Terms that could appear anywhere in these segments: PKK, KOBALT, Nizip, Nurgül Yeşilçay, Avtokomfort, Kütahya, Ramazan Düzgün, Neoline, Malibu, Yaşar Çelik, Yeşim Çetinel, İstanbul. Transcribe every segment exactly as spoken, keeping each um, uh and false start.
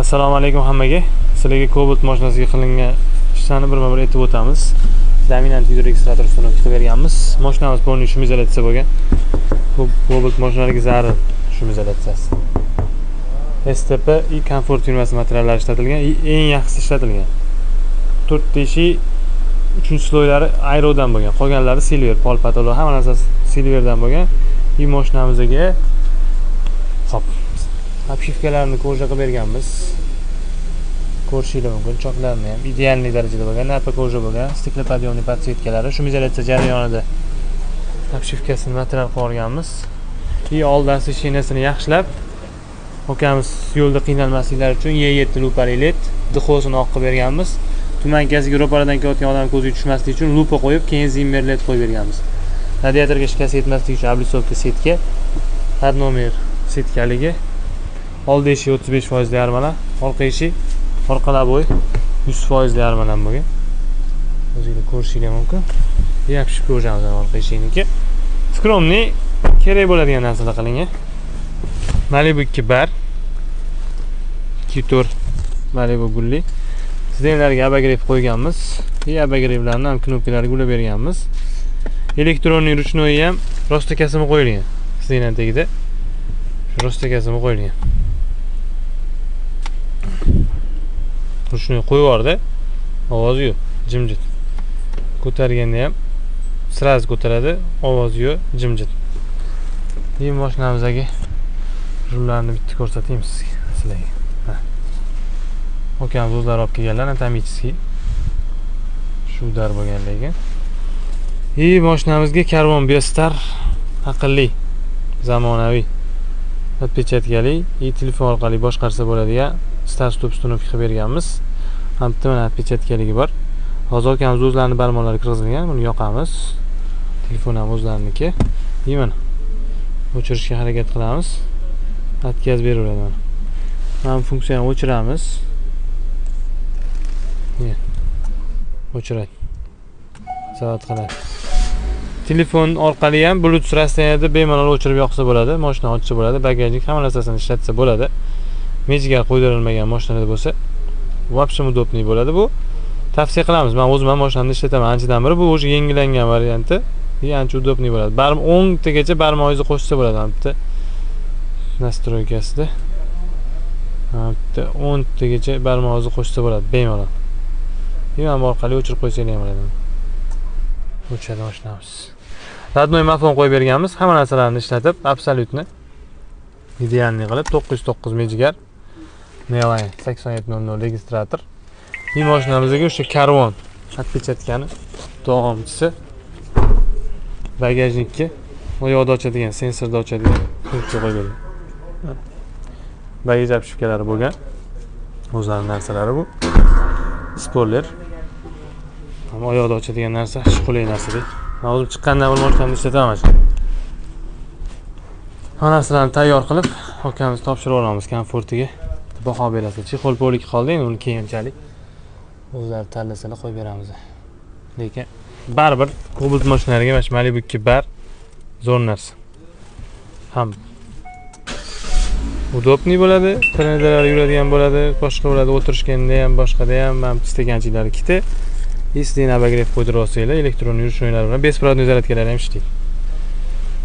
Assalomu alaykum hammaga. Sizlarga Cobalt mashinasiga qilingan ishlarni birma-bir aytib o'tamiz. Dominant video registratorsini tutib berganmiz. Mashinamiz polni shum izolyatsiya bo'lgan. Cobalt mashinalariga zarar shum izolyatsiyasi. S T P i komfort yurmasi materiallari ishlatilgan, eng yaxshisi ishlatilgan. to'rt teshi uchinchi sloylari ayrodan bo'lgan, qolganlari silver, pol patalo, hamma narsasi silverdan bo'lgan. Bu mashinamizga hop obshivkalarni ko'rja qilib berganmiz. Ko'rishinglar mumkin, choqlarni ham idealni darajada bo'lgan, napa ko'rja bo'lgan, stiklopodyomli podsetkalari, shum izolyatsiya jarayonida obshivkasini material qilib olganmiz. I oldasi shinasini yaxshilab, okamiz yo'lda qiynalmasliklari uchun Y yetti lupali led dixosini oq qilib berganmiz. Tuman gaziga ro'paradan kelayotgan odam ko'ziga tushmasligi uchun lupa qo'yib, keyin zimmer led qo'yib berganmiz. Radiatorga shikast yetmasligi uchun oblitsovka setka, har nomer setkaligi. Oldi eshi o'ttiz besh foiz yarmalar, orqa eshi orqalar bo'yi yuz foiz yarmalar bo'lgan. O'zingizlar ko'rishingiz mumkin. Yaxshi ko'ramiz orqa eshingniki. Skromni kerak bo'ladigan narsalar qilingan. Malibu ikki bar ikki to'rt Malibu gulli. Sizlarga abagrev qo'yganmiz. Bu abagrevlarni ham knopkalarga ulab berganmiz. Elektronniy ruchnoyi ham rostakasimi qo'yilgan. Sizlarning tagida rostakasimi qo'yilgan. Ruchnoy qo'yib yubordi. Ovozi yo'q, jimjit. Ko'targanda ham sraz ko'taradi, ovozi yo'q, jimjit. Bu mashinamizdagi rullarni bitta ko'rsatayim sizlarga. Ha. Okamiz o'zlari olib kelganlar, anatomiyachiy. Shu dar bo'lganligi. E, mashinamizga karbon bestar aqlli, zamonaviy atpechatgali, e telefon orqali boshqarsa bo'ladigan start-stop stunovka qilib berganmiz. Ham bitta mana atpechatgaligi bor. Hozir okamiz o'zlarining barmoqlari kirgizilgan, buni yoqamiz. Telefon ham o'zlariniki. E, mana o'chirishga harakat qilamiz. Atkaz beraveradi mana. Mana funksiyani o'chiramiz. Mana. O'chiradi. Savat qiladi. Telefon orqali ham Bluetooth rastaniyada bemalol o'chirib yoqsa bo'ladi, mashina ochsa bo'ladi, bagajlik hamma narsasini ishlatsa bo'ladi. Mejiga qo'ydirilmagan mashinada bo'lsa, vobshe udobniy bo'ladi bu. Tavsiya qilamiz. Men o'zim ham mashinamni ishlataman, anchadan beri bu o'sha yengillangan varianti, ancha udobniy bo'ladi. Barmoq o'ng tagacha barmoqingizni qo'shsa bo'ladi, bitta nastroykasida bitta o'n tagacha barmoqni qo'shsa bo'ladi bemalol. Mana bu orqali o'chirib qo'ysangiz ham bo'ladi. O'chadi mashinamiz. Radnoy mafon qo'yib berganmiz, hamma narsalarni ishlatib, absolyutni idealni qilib to'qqiz yuz to'qqiz mejigar Neoline sakson yetti ming registrator. Bu mashinamizga o'sha karvon atpechatkani davomchisi, bagajnikki oyoqda ochadigan, sensorda ochadigan funksiya qo'yib bergan. Bagaj obshivkalari bo'lgan. O'zlarining narsalari bu. Spoiler. Ham oyoqda ochadigan narsa, shqulay narsadek. Men o'zim chiqqandan beri mashinamni ishlataman. Mana narsalarni tayyor qilib, okamiz topshirib olamiz komfortiga. Baho berasiz. Chexol polik qoldi, endi uni keyinchalik o'zlari tanlasalar qo'yib beramiz. Lekin baribir Cobalt mashinalariga mana Malibu ikki bar zo'r narsa. Ham udobniy bo'ladi, trendalar yuradigan bo'ladi, boshqa bo'ladi, o'tirishganda ham, boshqada ham, mana istaganchiklari ikkita. Istin abagrev qo'ydirib olsanglar, elektron yurishlar bilan bezprovodniy zaryadkalar ham ishlaydi.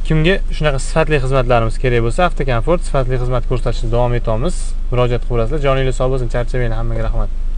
Kimga shunaqa sifatli xizmatlarimiz kerak bo'lsa, Avtokomfort sifatli xizmat ko'rsatishni davom etamiz. Murojaat qilib o'rasizlar. Joningiz sog' bo'lsin, charchamanglar, hammaga rahmat.